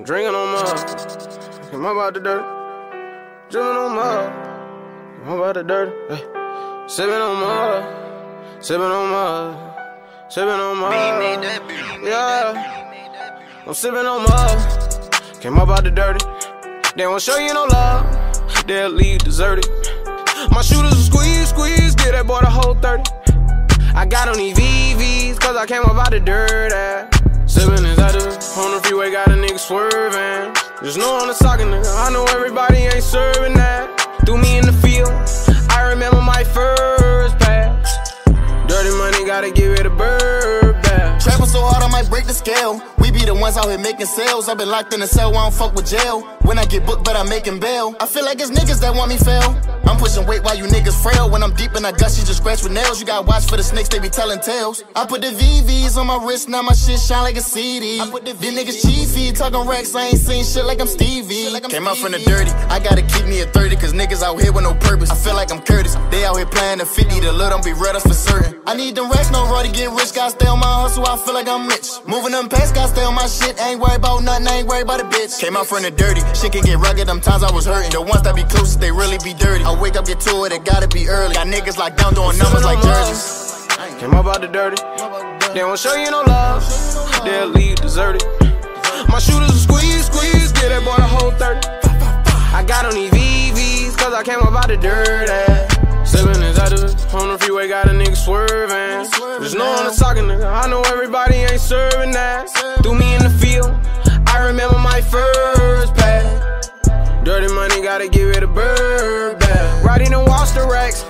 I'm drinking on mine. I'm about the dirt. Drinking on mine. I'm about the dirt. Hey. Sipping on mine. Sipping on mine. Sipping on mine. Yeah. I'm sipping on mine. Came up out the dirty. They won't show you no love. They'll leave deserted. My shooters will squeeze. Get that boy the whole 30. I got on these VVs, cause I came up out the dirt. Sippin' is out there, on the freeway, got a nigga swervin'. Just know I'm the soccer nigga, I know everybody ain't serving that. Threw me in the field, I remember my first pass. Dirty money, gotta give it a bird back. Trappin' so hard I might break the scale. We be the ones out here making sales. I've been locked in a cell, I don't fuck with jail. When I get booked, but I'm making bail. I feel like it's niggas that want me fail. I'm pushing weight while you niggas frail. When I'm deep in I gush, you just scratch with nails. You gotta watch for the snakes, they be telling tales. I put the VVs on my wrist, now my shit shine like a CD. I put the these niggas cheesy, talking racks, I ain't seen shit like I'm Stevie. Like I'm Came Stevie. Out from the dirty, I gotta keep me at 30, cause niggas out here with no purpose. I feel like I'm Curtis, they out here playing the 50, the little don't be red, that's for certain. I need them racks, no raw to get rich, gotta stay on my hustle, I feel like I'm rich. Moving them packs, gotta stay on my shit, I ain't worried about nothing, I ain't worried about a bitch. Came out from the dirty, shit can get rugged, them times I was hurting. The ones that be closest, they really be dirty. I wake up, get to it, it gotta be early. Got niggas locked down doing numbers like jerseys. Came up out the dirty. They won't show you no love. They'll leave deserted. My shooters will squeeze. Get that boy the whole 30. I got on these VVs, cause I came up out the dirty. Sippin' is out there, on the freeway, got a nigga swervin'. Just know I'm the soccer nigga, I know everybody ain't serving that. Threw me in the field, I remember my first pass. Dirty money, gotta give it a bird back. Riding and wash the racks.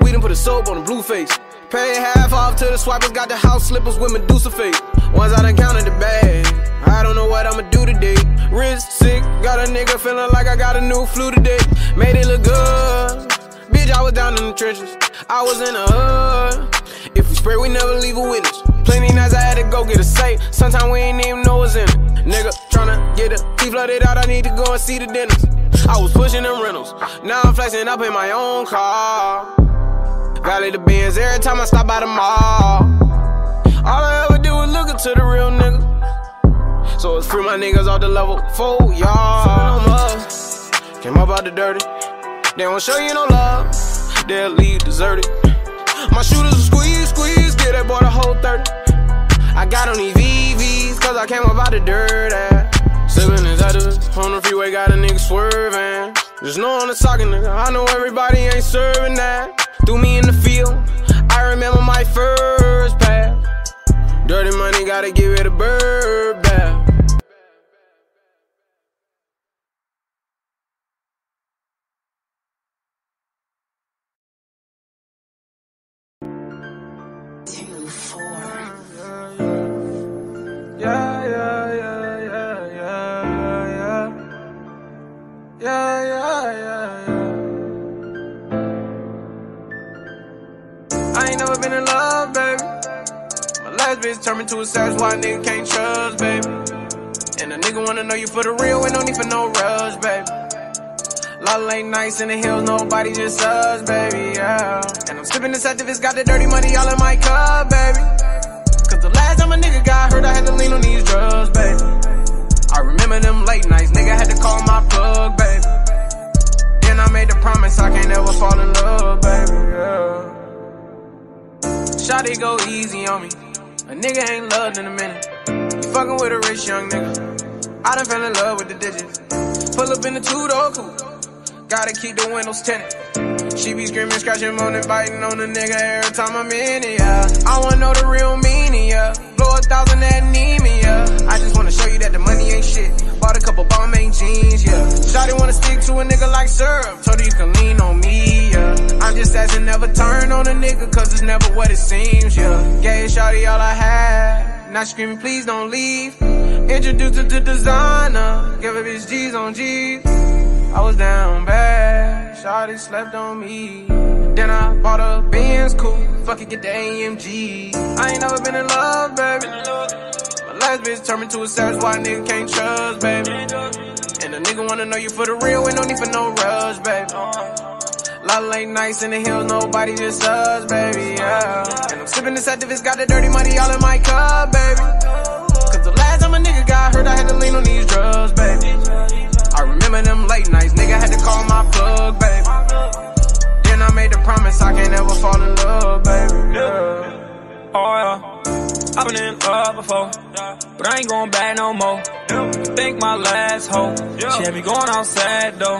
We done put a soap on the blue face. Pay half off to the swipers. Got the house slippers with Medusa face. Once I done counted the bag, I don't know what I'ma do today. Wrist sick, got a nigga feeling like I got a new flu today. Made it look good. Bitch, I was down in the trenches. I was in the hood. If we spray, we never leave a witness. Plenty nights I had to go get a safe. Sometimes we ain't even know what's in it. Nigga, tryna get a teeth flooded out, I need to go and see the dentist. I was pushing them rentals, now I'm flexing up in my own car. Valet the Benz every time I stop by the mall. All I ever do is look into the real nigga. So it's free my niggas off the level 4, y'all. Came up out the dirty. They won't show you no love. They'll leave deserted. My shooters will squeeze. Get that boy the whole 30. I got on these VVs, cause I came up out the dirt. Sippin' is out there, on the freeway, got a nigga swervin'. Just know I'm the soccer nigga, I know everybody ain't serving that. Threw me in the field, I remember my first pass. Dirty money, gotta give it a bird back. I ain't never been in love, baby. My last bitch turned me to a savage, why a nigga can't trust, baby. And a nigga wanna know you for the real, ain't no need for no rush, baby. Lot of late nights in the hills, nobody just us, baby, yeah. And I'm slipping this activist, got the dirty money all in my cup, baby. Cause the last time a nigga got hurt, I had to lean on these drugs, baby. I remember them late nights, nigga had to call my plug, baby. Then I made the promise I can't ever fall in love, baby, yeah. Shawty go easy on me. A nigga ain't loved in a minute. You fucking with a rich young nigga. I done fell in love with the digits. Pull up in the two-door coupe. Gotta keep the windows tinted. She be screaming, scratching, moaning, biting on the nigga every time I'm in it, yeah. I wanna know the real meaning, yeah. Blow 1,000 at anemia. I just wanna show you that the money ain't shit. Bought a couple Bombay jeans, yeah. Shawty wanna stick to a nigga like syrup. Told her you can lean on me, yeah. I'm just asking, never turn on a nigga, cause it's never what it seems, yeah. Gave Shawty all I had. Now screaming, please don't leave. Introduced her to designer. Give her bitch G's on G's. I was down bad, Shawty slept on me. Then I bought a Benz coupe, fuck it, get the AMG. I ain't never been in love, baby. My last bitch turned me to a savage, why a nigga can't trust, baby. And a nigga wanna know you for the real, ain't no need for no rush, baby. Lot of late nights in the hills, nobody just us, baby, yeah. And I'm sipping this activist, got the dirty money all in my cup, baby. Cause the last time a nigga got hurt, I had to lean on these drugs, baby. I remember them late nights, nigga had to call my plug, baby. Then I made the promise I can't ever fall in love, baby, yeah. Oh yeah, I've been in love before, but I ain't going back no more. Think my last hoe, she had me going outside though.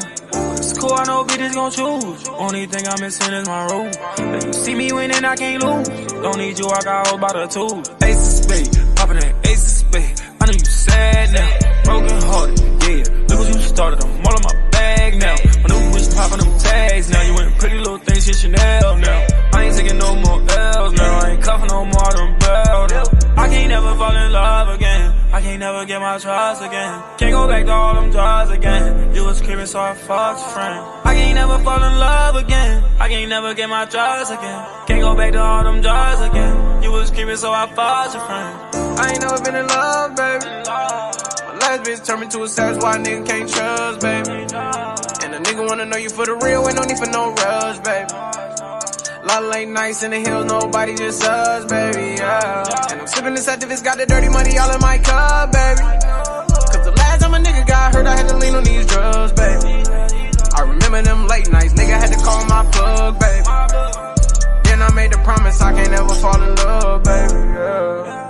It's cool, I know bitches gon' choose. Only thing I'm missing is my room. If you see me winning, I can't lose. Don't need you, I got hoes by the two. Ace of spade, poppin' that ace of spade. I know you sad now, broken hearted, yeah. Look what you started, I'm all in my bag now. My new bitch poppin' them tags now. You ain't pretty little things, shit Chanel now. I ain't taking no more L's now. I ain't cuffin' no more of them bells now. I can't never fall in love again. I can't never get my trust again. Can't go back to all them drugs again. You was creeping, so I fucked your friend. I can't never fall in love again. I can't never get my trust again. Can't go back to all them drugs again. You was creeping, so I fucked your friend. I ain't never been in love, baby. My last bitch turned me to a savage, why a nigga can't trust, baby. And a nigga wanna know you for the real, ain't no need for no rush, baby. Lot of late nights in the hills, nobody just us, baby, yeah. And I'm slipping inside if it's got the dirty money all in my cup, baby. Cause the last time a nigga got hurt, I had to lean on these drugs, baby. I remember them late nights, nigga had to call my plug, baby. Then I made the promise I can't ever fall in love, baby, yeah.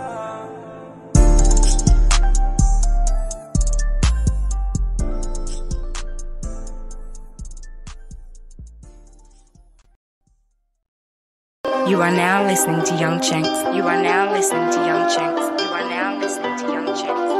You are now listening to Young Chinks. You are now listening to Young Chinks. You are now listening to Young Chinks.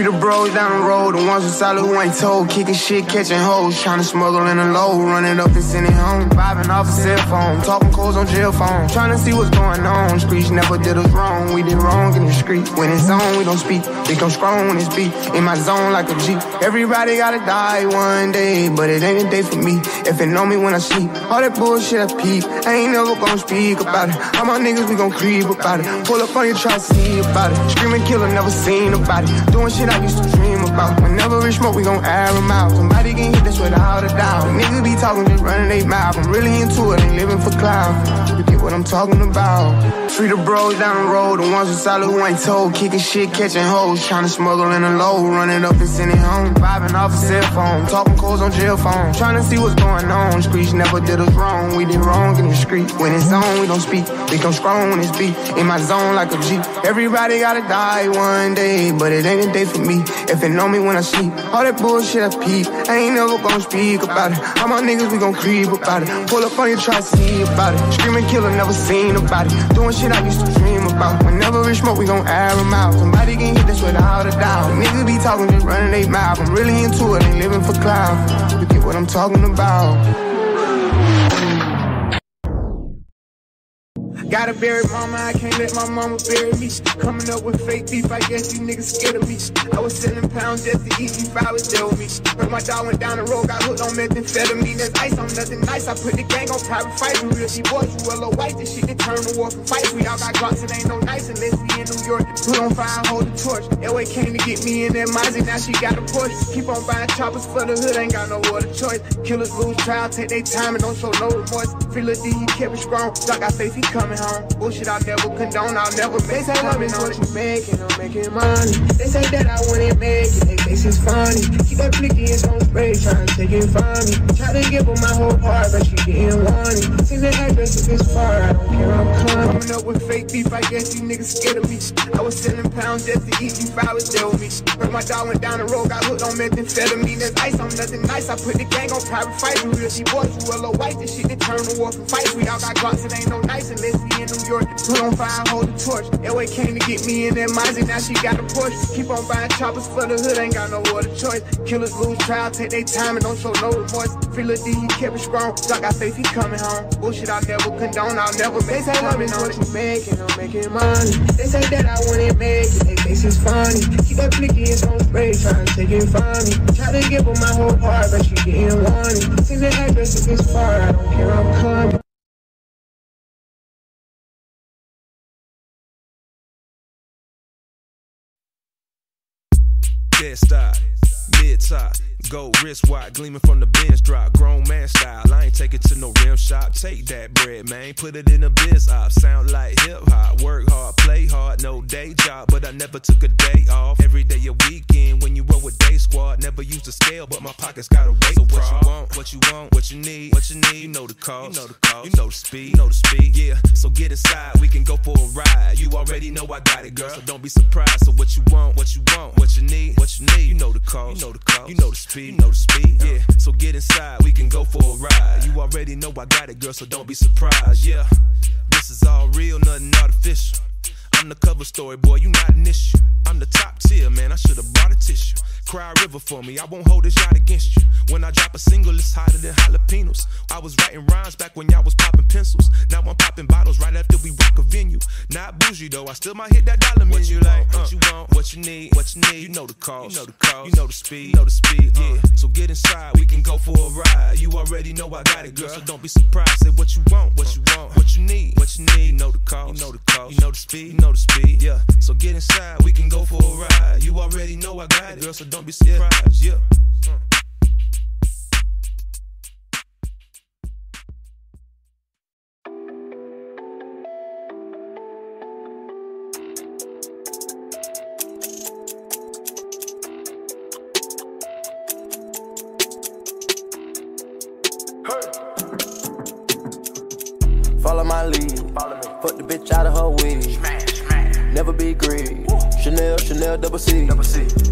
The bros down the road, the ones who solid, who ain't told. Kicking shit, catching hoes, tryna smuggle in a load. Running up and sending home, vibing off a cell phone. Talking codes on jail phone, tryna see what's going on. Streets never did us wrong, we did wrong in the street. When it's on, we don't speak, they come strong when it's beat. In my zone like a G. Everybody gotta die one day, but it ain't a day for me. If it know me when I sleep, all that bullshit I peep. I ain't never gon' speak about it. All my niggas, we gon' creep about it. Pull up on you, try to see about it. Screaming killer, never seen about it. Doing shit I used to dream about. Whenever we smoke, we gon' air them out. Somebody can hit this without a doubt. Niggas be talking, just running they mouth. I'm really into it, ain't living for clout. You get what I'm talking about. Free the bros down the road, the ones who solid, who ain't told. Kicking shit, catching hoes, trying to smuggle in a load. Running up and sending home, vibing off a cell phone. Talking codes on jail phone, trying to see what's going on. Streets never did us wrong, we did wrong in the street. When it's on, we don't speak, we come strong when it's beat. In my zone like a G. Everybody gotta die one day, but it ain't a day for me. If it know me when I sleep, all that bullshit I peep. I ain't never gon' speak about it. All my niggas, we gon' creep about it. Pull up on you, try to see about it. Screaming killer, never seen about it. Doing shit I used to dream about. Whenever we smoke, we gon' air them out. Somebody can hit this without a doubt. Niggas be talking, just running they mouth. I'm really into it, ain't living for clout. You get what I'm talking about. Gotta bury mama, I can't let my mama bury me. Coming up with fake beef, I guess you niggas scared of me. I was selling pounds just to eat beef, I was there with me. But my dog went down the road, got hooked on methamphetamine. There's ice on nothing nice, I put the gang on private fights. We real, she boys, you yellow white, this shit can turn the war from fights. We all got glocks, it ain't no nice unless we in New York. Put on fire, hold the torch. L.A. came to get me in that Mazda, now she got a Porsche. Keep on buying choppers for the hood, ain't got no other choice. Killers lose trial, take their time and don't show no remorse. Feel a D, he kept it strong, dog got faith, he coming home. Bullshit, I'll never condone, I'll never make. They say love is what you making, I'm making money. They say that I wouldn't make it, they face is funny. Keep that flicky, it's on spray, trying to take it from me. Try to give up my whole heart, but she getting whiny. Since the address of this far, I don't care, I'm coming up with fake beef, I guess you niggas scared of me. I was selling pounds just to eat beef, I was there with me. But my dog went down the road, got hooked on methamphetamine. There's ice on nothing nice, I put the gang on private fights. We real, she boys, you yellow white, this shit that turn the war from fights. We all got glocks, it ain't no nice unless we in New York. Put on fire, hold the torch. L.A. came to get me in that Mazda, now she got a Porsche. Keep on buying choppers for the hood, ain't got no other choice. Killers lose trial, take their time and don't show no remorse. Feel a D, he kept it strong, dog got faith, he coming home. Bullshit, I'll never condone, I'll never make. They say love is what you making, I'm making money. They say that I wouldn't make it, they face is funny. Keep that flicky, it's on spray, trying to take it from me. Try to give up my whole heart, but she getting whiny. Since the address of this far, I don't care, I'm coming. chest high, mid high, gold wrist wide, gleaming from the bench drop, grown man style. I ain't take it to no rim shop, take that bread, man, put it in a biz op. Sound like hip hop, work hard, play hard, no day job, but I never took a day off. Every day a weekend when you roll with day squad, never used a scale, but my pockets got a weight. So what you want, what you want, what you need, you know the cost, you know the cost, you know the speed, you know the speed. Yeah, so get inside, we can go for a ride. You already know I got it, girl, so don't be surprised. So what you want, what you want, what you need, you know the cost, you know the cost, you know the speed. You know the speed, yeah. So get inside, we can go for a ride. You already know I got it, girl, so don't be surprised, yeah. This is all real, nothing artificial. I'm the cover story, boy, you not an issue. I'm the top tier, man, I should've brought a tissue. Cry a river for me, I won't hold this yacht against you. When I drop a single, it's hotter than jalapenos. I was writing rhymes back when y'all was popping pencils. Now I'm popping bottles right after we rock a venue. Not bougie though, I still might hit that dollar menu. What you like, what you want, what you need, you know the cost, you know the cost, you know the speed, you know the speed, yeah. So get inside, we can go for a ride. You already know I got it, girl, so don't be surprised. Say what you want, what you want, what you need, you know the cost, you know the cost, you know the speed, you know the speed, yeah. So get inside, we can go for a ride. You already know I got it, girl, so don't be surprised, yeah. Follow my lead, fuck the bitch out of her weed. Never be greedy. Chanel, Chanel, double C.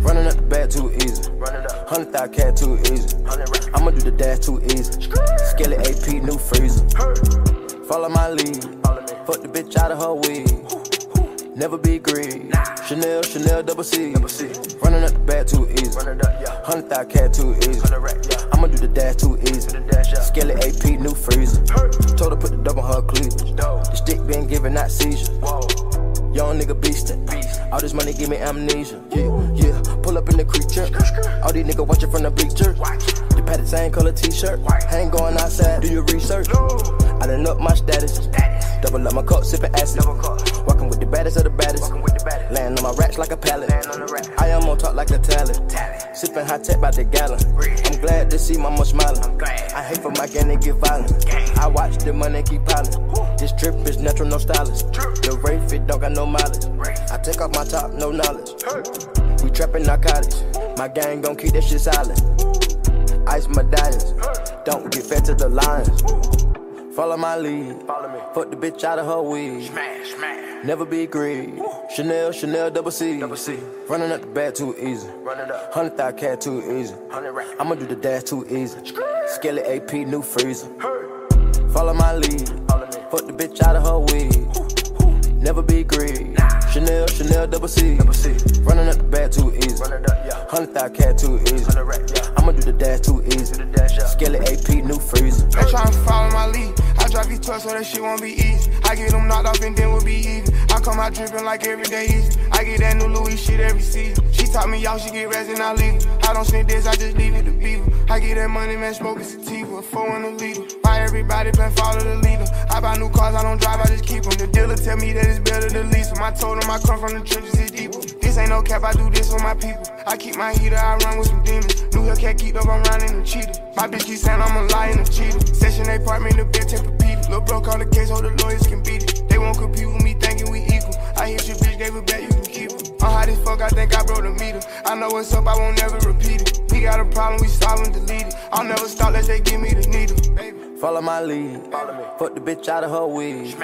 Running up the back too easy. 100,000 cat too easy. I'ma do the dash too easy. Skelly AP, new freezer. Follow my lead, fuck the bitch out of her weed. Never be greedy. Chanel, Chanel, double C. Running up the back too easy. 100,000 cat too easy. I'ma do the dash too easy. Skelly AP, new freezer. Told her put the dub on her cleavage. The stick been giving out seizures. Young nigga beastin'. All this money give me amnesia. Yeah, yeah. Pull up in the creature. All these niggas watchin' from the bleachers. The padded same color t-shirt. I ain't going outside. Do your research. I done up my status. Double up my cup, sippin' acid. Walkin' with the baddest of the baddest. Layin' on my racks like a pallet. I am on top like a talent. Sippin' high tech by the gallon. I'm glad to see mama smiling. I hate for my gang to get violent. I watch the money keep piling. This trip is natural, no stylist. The Rafe, it don't got no mileage. I take off my top, no knowledge. We trappin' narcotics. My gang gon' keep that shit silent. Ice my diamonds. Don't get fed to the lions. Follow my lead. Fuck the bitch out of her weed. Never be greedy. Chanel, Chanel, double C. Running up the bag too easy. 100,000 cat too easy. I'ma do the dash too easy. Skelly AP, new freezer. Follow my lead. Fuck the bitch out of her weed. Never be greedy. Chanel, Chanel, double C. Running up the bag too easy. 100,000 cat too easy. I'ma do the dash too easy. Skelly AP, new freezer. They tryna follow my lead. I drive these 12 so that shit won't be easy. I get them knocked off and then we'll be even. I come out dripping like every day easy. I get that new Louis shit every season. She taught me y'all, she get rest and I leave her. I don't sniff this, I just leave it to people. I get that money, man, smoking sativa, 4 and a liter. Why everybody been follow the leader? I buy new cars, I don't drive, I just keep them. The dealer tell me that it's better to lease them. I told him I come from the trenches, it's deeper. This ain't no cap, I do this for my people. I keep my heater, I run with some demons. New York cat geeked up, I'm running a cheater. My bitch keep saying I'm a liar and a cheater. Session they part me in the bitch and repeat it. Lil' bro call the case, all the lawyers can beat it. They won't compete with me, thinking we equal. I hit your bitch, gave it back, you can keep it. I'm hot as fuck, I think I broke the meter. I know what's up, I won't never repeat it. We got a problem, we solve and delete it. I'll never stop unless they give me the needle, baby. Follow my lead. Fuck the bitch out of her weed.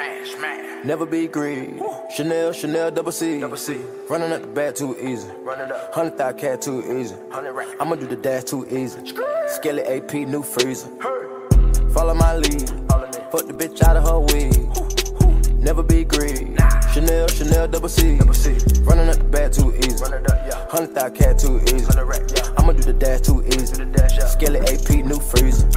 Never be greedy. Chanel, Chanel, double C. Running up the bag too easy. 100,000 cat too easy. I'ma do the dash too easy. Skelly AP, new freezer. Follow my lead. Fuck the bitch out of her weed. Never be greedy. Chanel, Chanel, double C. Running up the bag too easy. 100,000 cat too easy. I'ma do the dash too easy. Skelly AP, new freezer.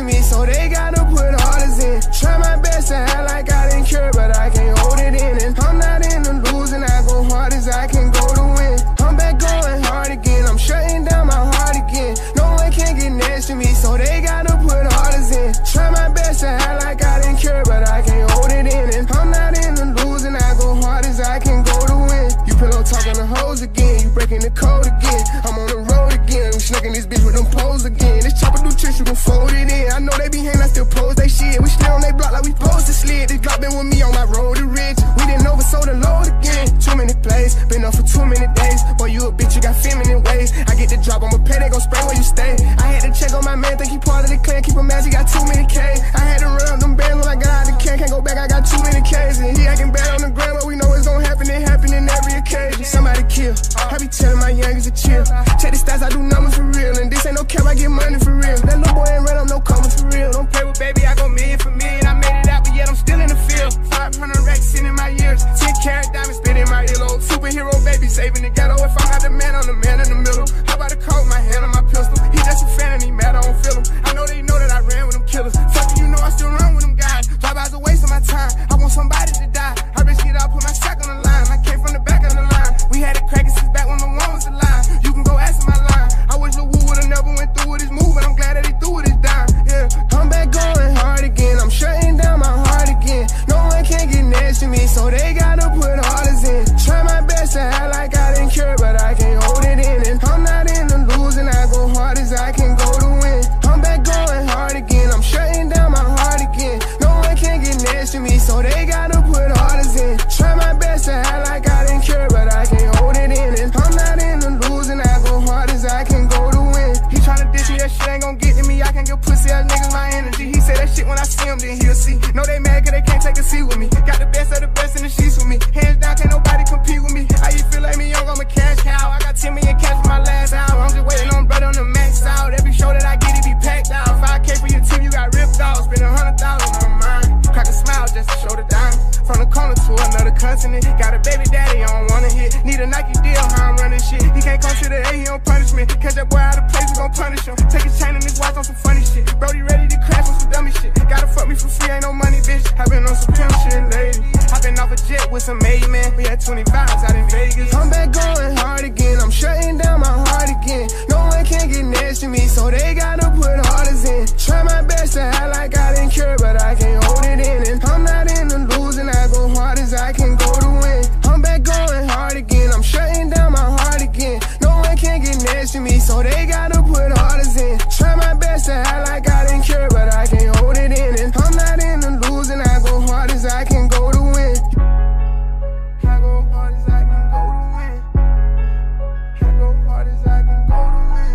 to me, so they gotta put harders in. Try my best to act like I didn't care, but I can't hold it in. And I'm not in the losing, I go hard as I can go to win. I'm back going hard again, I'm shutting down my heart again. No one can get next to me, so they gotta put harders in. Try my best to act like I didn't care, but I can't hold it in. And I'm not in the losing, I go hard as I can go to win. You pillow talking to hoes again, you breaking the code again. I'm on the road again, I'm snucking this bitch with them poles again. This chopper do tricks, you can fold it in. I know they be hating, I still pose they shit. We still on they block like we supposed to slid. This Glock been with me on my road to rich. We didn't oversold the load again. Too many plays, been up for too many days. Boy, you a bitch, you got feminine ways. I get the drop, I'ma pay, they gon' spray where you stay. I had to check on my man, think he part of the clan. Keep him mad, he got too many K's. I had to run up them bands when I got out of the can. Can't go back, I got too many K's. And he acting bad on the ground, but we know it's gon' happen. It happen in every occasion. Somebody kill, I be telling my youngers to chill. Check the stats, I do numbers for real. And this ain't no cap, I get money for real. That little boy ain't red up, no cover for real. Don't play with baby, I go million for million. I made it out, but yet I'm still in the field. 500 racks in my ears, 10 karat diamonds spit in my earlobe. Superhero baby saving the ghetto. If I'm not the man, I'm the man in the middle. How about a coat, my hand on my pistol. He just a fan and he mad, I don't feel him. I know they know that I ran with them killers. Fuck you, know I still run with them guys. Drive-by's a waste of my time, I want somebody to die. I risk it out, put my sack on the line. I came from the back of the line. We had it cracking since back when my mom was alive. You can go ask my line. I wish Lil Woo would've never went through with his move, and I'm glad that he threw with his dime. Yeah, I'm back going hard again, I'm shutting down my heart again. No one can get next to me, so they gotta put harders in. Try my best to act like I didn't care, but I can't hold it in. And I'm not in the losing, I go hard as I can go to win. I'm back going hard again, I'm shutting down my heart again. No one can get next to me, so they gotta put harders in. Try my best to act like I didn't care, but I can't hold it in. And I'm not in the losing, I go hard as I can go to win. He tryna diss me, that shit ain't gon' get to me. I can't give pussy ass niggas my energy. He said that shit when I see him, then he'll see. No, they mad cause they can't take a seat with me. Got the best of the best in the sheets with me. Hands down, can't nobody compete with me. I you feel like me young, I'm a cash cow. I got 10 million cash for my last hour. I'm just waiting on brother on the max out. Every show that I get, it be packed out. 5K for your team, you got ripped off. Spend 100,000 on mine. Crack a smile just to show the diamonds. From the corner to another continent. Got a baby daddy, I don't wanna hit. Need a Nike deal, how I'm running shit. He can't come to the A, he on punishment. Catch that boy out of place, we gon' punish him. Take his chain and his watch on some funny shit. Brody ready to crash on some dummy shit. Gotta fuck me for free, ain't no money, bitch. I been on some pimp shit lately. I been off a jet with some maid man. We had 20 vibes out in Vegas. I'm back going hard again, I'm shutting down my heart again. No one can get next to me, so they gotta put harders in. Try my best to act like I didn't care, but I can't hold it in. And I'm not in the losing, I go hard as I can go to win. I'm back going hard again, I'm shutting down my heart again. No one can get next to me, so they gotta put harders in. Try my best to act like I didn't care, but I can't hold it in. And I'm not in the losing, I go hard as I can go to win. I go hard as I can go to win. I go hard as I can go to win.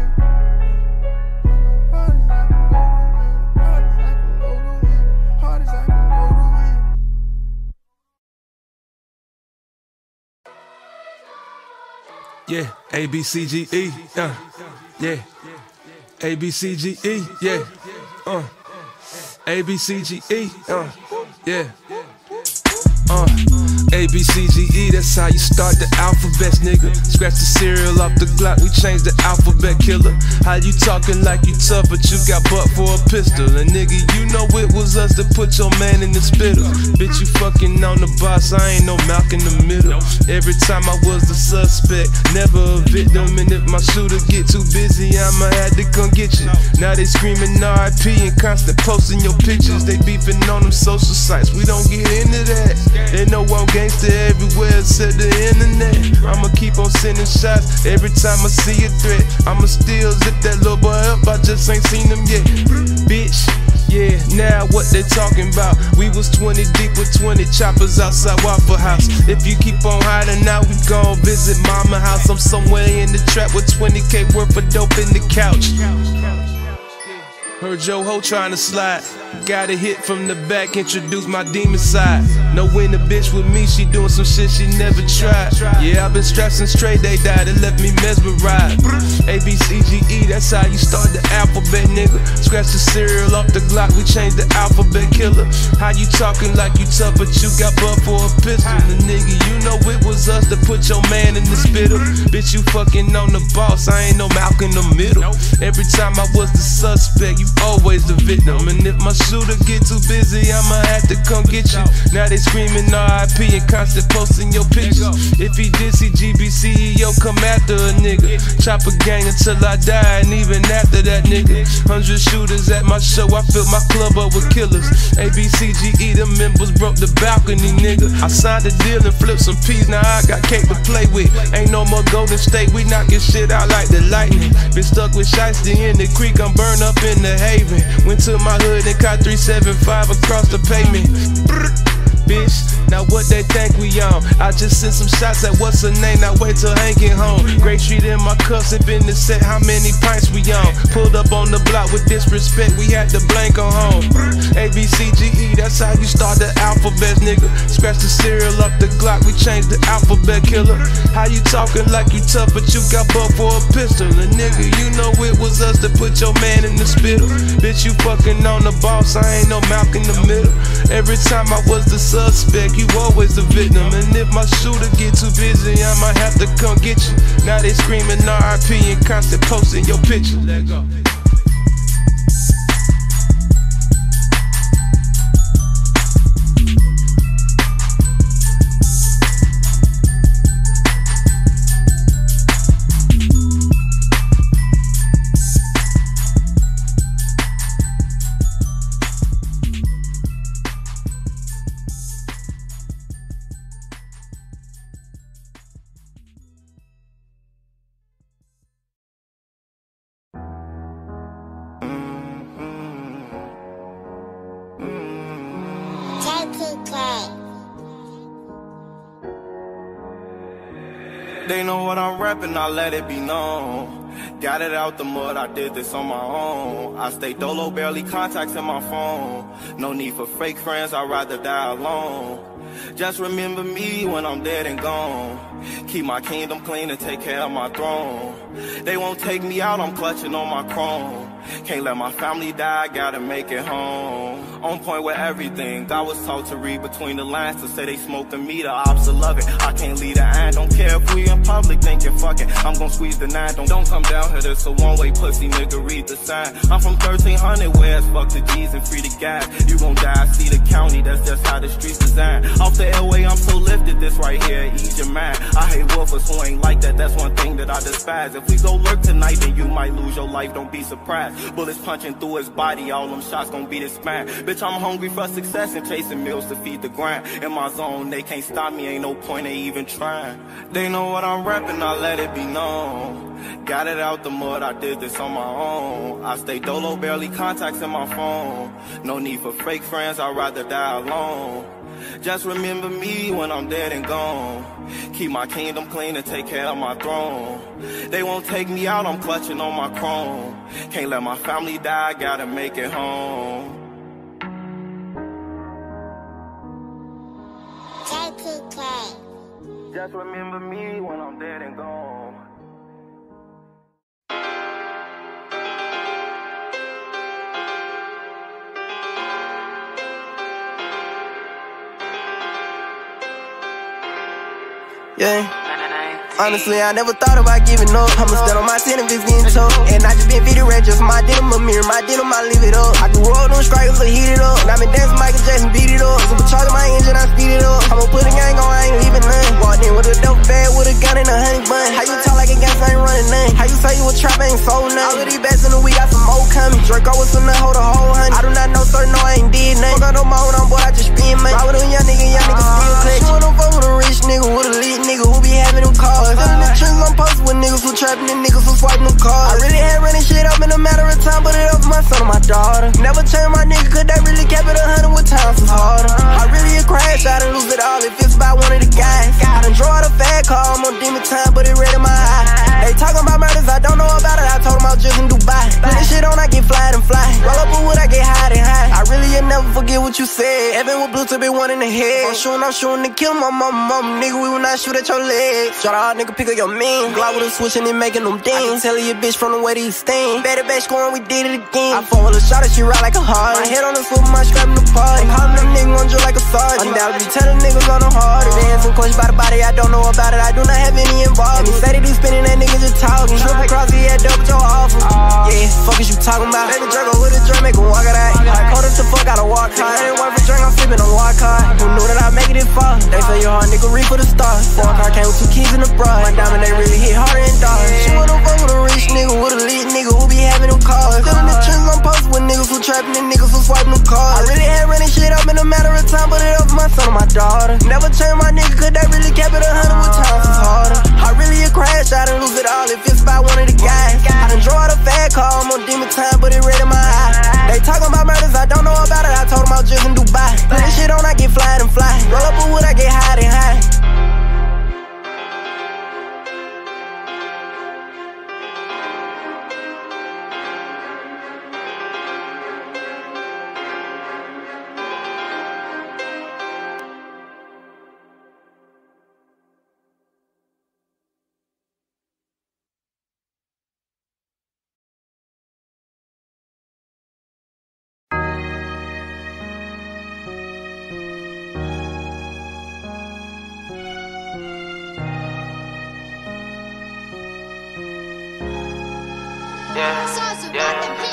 I go hard as I can go to win. Hard as I can go to win. Hard as I can go to win. Yeah, A B C G E, yeah, A B C G E, yeah, A B C G E, yeah, A B C G E. That's how you start the alphabet, nigga. Scratch the cereal off the Glock, we changed the alphabet, killer. How you talking like you tough, but you got butt for a pistol? And nigga, you know it was us that put your man in the spittle. Bitch, you fucking on the boss, I ain't no Malk in the middle. Every time I was the suspect, never a victim. And if my shooter get too busy, I'ma have to come get you. Now they screaming RIP and constant posting your pictures. They beefing on them social sites, we don't get into that. They know I'm gangster everywhere except the internet. I'ma keep on sending shots every time I see a threat. I'ma still zip that little boy up, I just ain't seen him yet. Bitch, yeah, now what they talking about? We was 20 deep with 20 choppers outside Waffle House. If you keep on hiding out, we gon' visit mama house. I'm somewhere in the trap with 20K worth of dope in the couch. Heard Joe Ho trying to slide, got a hit from the back, introduce my demon side. Know when a bitch with me, she doing some shit she never tried. Yeah, I've been strapped since Trey Day died, it left me mesmerized. A, B, C, G, E, that's how you start the alphabet, nigga. Scratch the cereal off the Glock, we changed the alphabet, killer. How you talking like you tough, but you got butt for a pistol? The nigga, you know it was us that put your man in the spittle. Bitch, you fucking on the boss, I ain't no Malcolm in the middle. Every time I was the suspect, you always the victim. And if my shooter get too busy, I'ma have to come get you. Now they screaming RIP and constant posting your pictures. If he did see GBC, yo, come after a nigga. Chop a gang until I die, and even after that, nigga. 100 shooters at my show, I fill my club up with killers. ABCGE, them members broke the balcony, nigga. I signed a deal and flipped some peas, now I got cake to play with. Ain't no more Golden State, we knocking shit out like the lightning. Been stuck with shiesty in the creek, I'm burned up in the haven. Went to my hood and caught 375 across the pavement. Bitch, now what they think we on? I just sent some shots at what's her name, now wait till Hank get home. Great Street in my cuffs, it been the set, how many pints we on? Pulled up on the block with disrespect, we had the blank on home. A, B, C, G, E, that's how you start the alphabet, nigga. Scratch the cereal up the Glock, we changed the alphabet, killer. How you talking like you tough, but you got butt for a pistol? And nigga, you know it was us that put your man in the spittle. Bitch, you fucking on the boss, I ain't no Malcolm in the middle. Every time I was the suspect, you always the victim. And if my shooter get too busy, I might have to come get you. Now they screaming RIP and constant posting your picture. Let go. They know what I'm rapping, I let it be known. Got it out the mud, I did this on my own. I stay dolo, barely contacts in my phone. No need for fake friends, I'd rather die alone. Just remember me when I'm dead and gone. Keep my kingdom clean and take care of my throne. They won't take me out, I'm clutching on my chrome. Can't let my family die, gotta make it home. On point with everything, I was taught to read between the lines. To say they smoking me, the ops will love it. I can't lead an eye, don't care if we in public thinking fucking. I'm gonna squeeze the nine, don't come down here, this a one-way pussy nigga, read the sign. I'm from 1300, where as fuck the G's and free the guys. You gon' die, I see the county, that's just how the streets designed. Off the airway, I'm so lifted, this right here, ease your mind. I hate wolfers who ain't like that, that's one thing that I despise. If we go lurk tonight, then you might lose your life, don't be surprised. Bullets punching through his body, all them shots gon' beat his spine. Bitch, I'm hungry for success and chasing meals to feed the grind. In my zone, they can't stop me, ain't no point in even trying. They know what I'm rapping, I let it be known. Got it out the mud, I did this on my own. I stay dolo, barely contacts in my phone. No need for fake friends, I'd rather die alone. Just remember me when I'm dead and gone. Keep my kingdom clean and take care of my throne. They won't take me out, I'm clutching on my chrome. Can't let my family die, gotta make it home. Just remember me when I'm dead and gone. Yeah. Honestly, I never thought about giving up. I'm going to stand on my 10 if it's getting tough. And I just been video red just my denim, my mirror, my denim, I leave it up. I do roll them strikers, I heat it up. And I been dancing Michael Jackson, beat it up. Supercharging my engine, I speed it up. I'ma put a gang on, I ain't leaving none. Walked in with a dope bag, with a gun and a honey bun. How you talk like a gangster ain't running none? How you say you a trap, ain't sold none? All of these bats in the week, got some old coming. Draco was in the hole, the whole honey. I do not know, sir, no, I ain't did nothing. Fuck out no more, on board, I just spin money. Ride with them young nigga still touch. You don't fuck with a rich nigga, with a lit nigga who be having them cars. I'm in the trenches, I'm posted with niggas who trapping and niggas who swiping them cars. I really had running shit up in a matter of time, but it up for my son and my daughter. Never change my nigga, cause they really kept it 100 with times was harder. I really a crash, I done lose it all, it fits by one of the guys. I done draw the fat car, I'm on demon time, but it red in my eye. They talking about murders, I don't know about it, I told them I was just in Dubai. Put this shit on, I get fly and fly. Roll up a wood, I get high and high. I really ain't never forget did what you said. Evan with blue to be one in the head. I'm shooting to kill my mom. Nigga, we will not shoot at your legs. Shout out, nigga, pick up your man. Glock with a switch and they making them dings. Tell your bitch from the way these sting. Better back scoring, we did it again. I phone with a shot and she ride like a hard. My head on the foot, my scrapping the party. I'm hopping them niggas on you like a sergeant. Undoubtedly telling niggas on the hard. Advanced and coached by the body, I don't know about it. I do not have any involvement. And instead of you spinning, that nigga just talking. Triple cross, he had double your offer. Yeah, fuck is you talking about? Baby, jerk up with a drum, make him walk it out. I called it to fuck out a walk high. I ain't worth a drink, I'm flipping a walk high. Who knew that I make it this far? They feel your hard nigga reef for the stars. Four car came with two keys in the bra. My diamond, they really hit harder and dark. She wanna fuck with a rich nigga, with a lit nigga who be having them cars. Still in the trenches, I'm posted with niggas who trapping and niggas who swiping them cars. I really had running shit up in a matter of time, but it up for my son and my daughter. Never change my nigga, cause they really kept it 100 with times is harder. I really a crash, I done lose it all if it's by one of the guys. I done draw out a fat car, I'm on demon time, but it red in my eye. They talking about murders, I don't know about it, I told them I was just in Dubai. Put this shit on, I get flying and fly. Roll up a wood, I get high and high.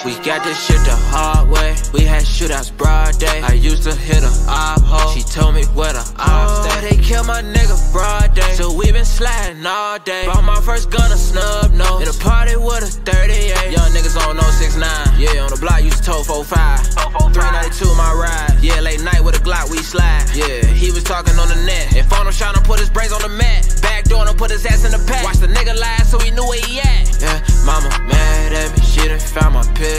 We got this shit the hard way. We had shootouts broad day. I used to hit a ob hoe. She told me where the ob stay. They killed my nigga broad day. So we been sliding all day. Bought my first gun a snub nose. In a party with a 38. Young niggas on 069. Yeah, on the block used to tow 45. 392 my ride. Yeah, late night with a Glock we slide. Yeah, he was talking on the net. If on him shot him, put his brains on the mat. Back door and put his ass in the pack. Watch the nigga lie so he knew where he at. Yeah, mama mad at me. She done found my pit.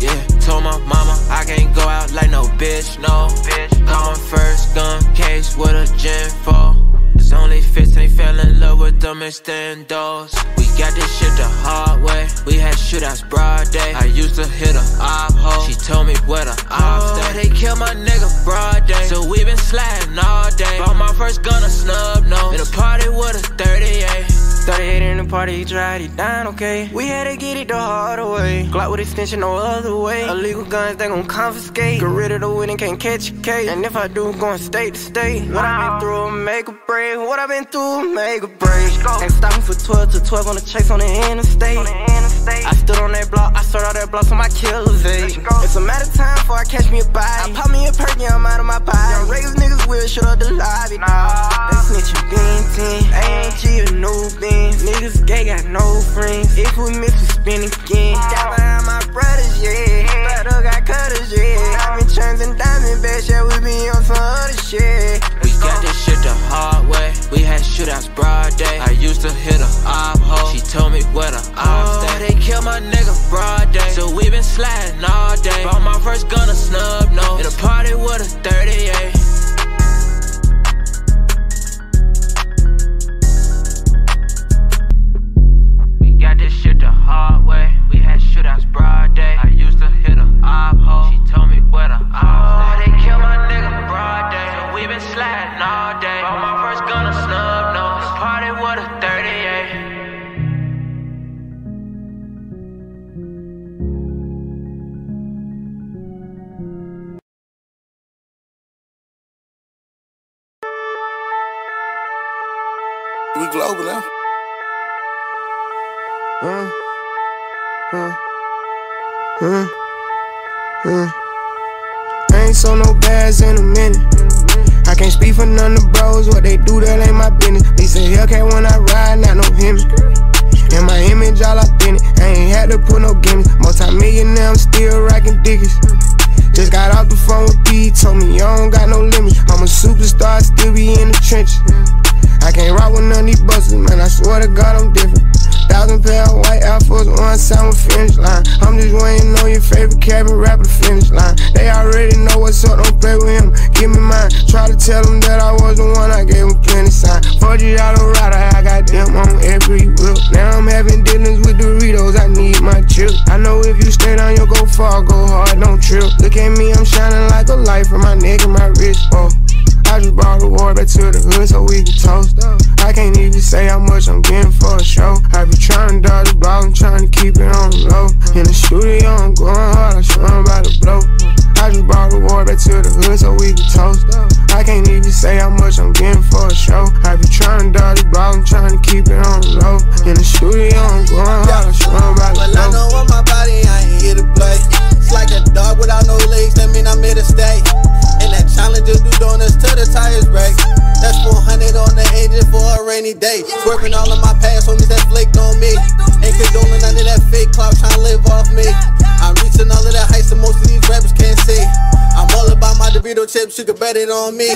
Yeah, told my mama I can't go out like no bitch, no bitch. Got my first gun case with a gen 4. It's only 15, fell in love with them extendos. We got this shit the hard way. We had shootouts broad day. I used to hit a ob hoe. She told me where the ob stay. They killed my nigga broad day. So we been sliding all day. Bought my first gun a snub nose. In a party with a 38. Started hating the party, he tried, he dying, okay. We had to get it the hard way. Glock with extension, no other way. Illegal guns, they gon' confiscate. Get rid of the weed and can't catch a case. And if I do, going state to state. What I been through, make a break. What I been through, make a break. Ain't stopping for 12 to 12 on the chase on the interstate. I stood on that block, I started out that block, so my killers ate. It's a matter of time before I catch me a body. I pop me a perk, yeah, I'm out of my body. Young Raiders niggas will shut up the lobby. Nah, that snitchin' been 10. AMG a new bin. Niggas gay, got no friends. If we miss, we spin again. Got behind my brothers, yeah. Brother got cutters, yeah. Diamond chains and diamond bags, yeah. We be on some other shit. We got this shit the hard way. We had shootouts broad day. I used to hit a ob hoe. She told me where the ob stay. They killed my nigga broad day. So we been sliding all day. Bought my first gun a snub nose. In a party with a 38. Hard way. We had shootouts broad day. I used to hit a ob hoe. She told me where the ob stay. They killed my nigga broad day. So we been sliding all day. Bought my first gun a snub nose. Party with a 38. We global now. I ain't sold no bags in a minute. I can't speak for none of the bros. What they do, that ain't my business. Lisa Hellcat when I ride, not no him. And my image all up in it. I ain't had to put no gimmicks. Multi-millionaire, I'm still rockin' digits. Just got off the phone with B, told me I don't got no limit. I'm a superstar, I still be in the trenches. I can't rock with none of these buses, man, I swear to God I'm different. 1,000 pair of white alphas, one sound with finish line. I'm just waiting on your favorite cabin rapper finish line. They already know what's up, don't play with him, give me mine. Try to tell them that I was the one, I gave them plenty sign. 40 dollar rider, I got them on every wheel. Now I'm having dealings with Doritos, I need my chill. I know if you stay down, you'll go far, go hard, don't trip. Look at me, I'm shining like a light. life in my neck and my wrist, oh. I just brought reward back to the hood so we can toast. I can't even say how much I'm getting for a show. I be trying to dodge the ball, I'm trying to keep it on the low. In the studio, I'm going hard, I swear I'm about to blow. I just brought reward back to the hood so we can toast. I can't even say how much I'm getting for a show. I be trying to dodge the ball, I'm trying to keep it on the low. In the studio, I'm going hard, I swear I'm about to blow. Well, I know on my body, I ain't here to play. It's like a dog without no legs, that mean I'm here to stay. And that challenge is do donuts till the tires break. That's 400 on the engine for a rainy day. Swerving all of my past homies that flaked on me. Ain't condoling none of that fake clout, trying to live off me. I'm reaching all of that heights that most of these rappers can't see. I'm all about my DeVito chips, you can bet it on me.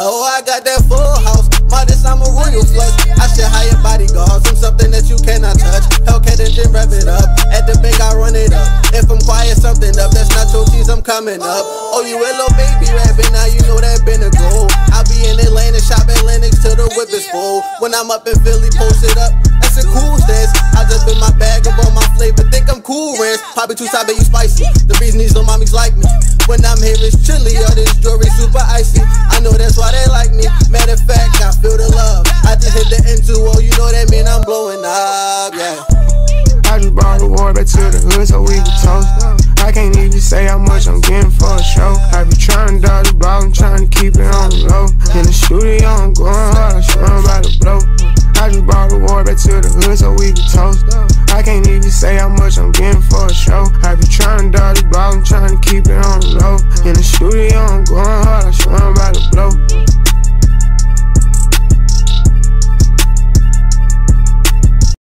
Oh, I got that full house, modest, I'm a royal flush. I should hire bodyguards, I'm something that you cannot touch. Hellcat engine, rev it up, at the bank I run it up. If I'm quiet, something up, that's not your cheese, I'm coming up. Oh, you little baby rapping, now you know that been a goal. I'll be in Atlanta, shop at Lennox till the whip is full. When I'm up in Philly, post it up, that's a cool stance. I just been my bag up on my flavor, think I'm cool, Rance. Poppy too sour, you spicy, the reason these little mommies like me. When I'm here, it's chilly, all this jewelry super icy. I know that's why they like me, matter of fact, I feel the love. I just hit the N2O, you know that mean I'm blowing up, yeah. I just brought the war back to the hood so we can toast. I can't even say how much I'm getting for a show. I be trying to dodge the ball, I'm trying to keep it on the low. In the studio, I'm going hard, I swear I'm about to blow. I just brought the war back to the hood so we can toast. I can't even say how much I'm getting for a show. I be trying to dodge the ball, I'm trying to keep it on the low. In the studio, I'm going hard, I swear I'm about to blow.